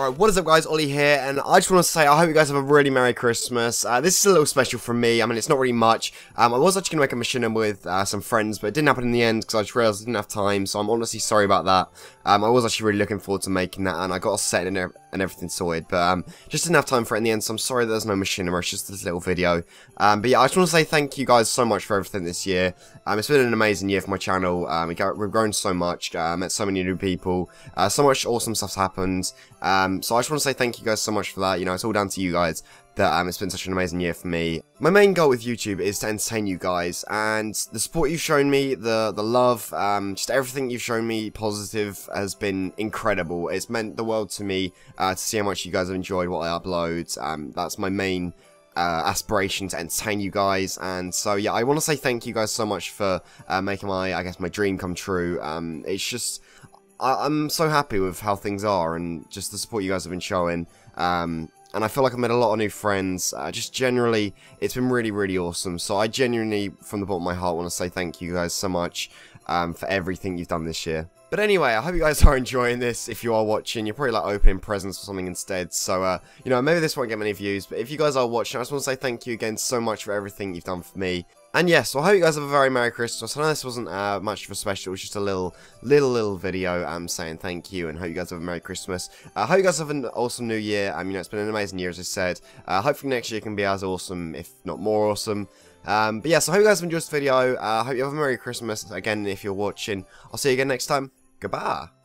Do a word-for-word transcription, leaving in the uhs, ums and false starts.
Alright, what is up guys, Ollie here, and I just want to say I hope you guys have a really Merry Christmas. Uh, this is a little special for me. I mean, it's not really much. Um, I was actually going to make a machinima with uh, some friends, but it didn't happen in the end because I just realised I didn't have time, so I'm honestly sorry about that. Um, I was actually really looking forward to making that, and I got a set and, er and everything sorted, but um, just didn't have time for it in the end, so I'm sorry there's no machinima, it's just this little video. Um, but yeah, I just want to say thank you guys so much for everything this year. Um, it's been an amazing year for my channel. Um, we've grown so much, uh, met so many new people, uh, so much awesome stuff's happened. Um, so I just want to say thank you guys so much for that. You know, it's all down to you guys. That um, it's been such an amazing year for me. My main goal with YouTube is to entertain you guys, and the support you've shown me, the the love, um, just everything you've shown me positive has been incredible. It's meant the world to me uh, to see how much you guys have enjoyed what I upload. Um, that's my main Uh, aspiration to entertain you guys, and so yeah, I want to say thank you guys so much for uh, making my, I guess, my dream come true. Um, it's just, I I'm so happy with how things are and just the support you guys have been showing. Um, and I feel like I've made a lot of new friends. Uh, just generally, it's been really, really awesome. So I genuinely, from the bottom of my heart, want to say thank you guys so much um, for everything you've done this year. But anyway, I hope you guys are enjoying this. If you are watching, you're probably like opening presents or something instead. So, uh, you know, maybe this won't get many views, but if you guys are watching, I just want to say thank you again so much for everything you've done for me. And yes, yeah, so I hope you guys have a very Merry Christmas. I know this wasn't uh, much of a special, it was just a little, little, little video um, saying thank you, and hope you guys have a Merry Christmas. I uh, hope you guys have an awesome new year. Um, you know, it's been an amazing year, as I said. Uh, hopefully next year can be as awesome, if not more awesome. Um, but yeah, so I hope you guys have enjoyed this video. I uh, hope you have a Merry Christmas again if you're watching. I'll see you again next time. Goodbye.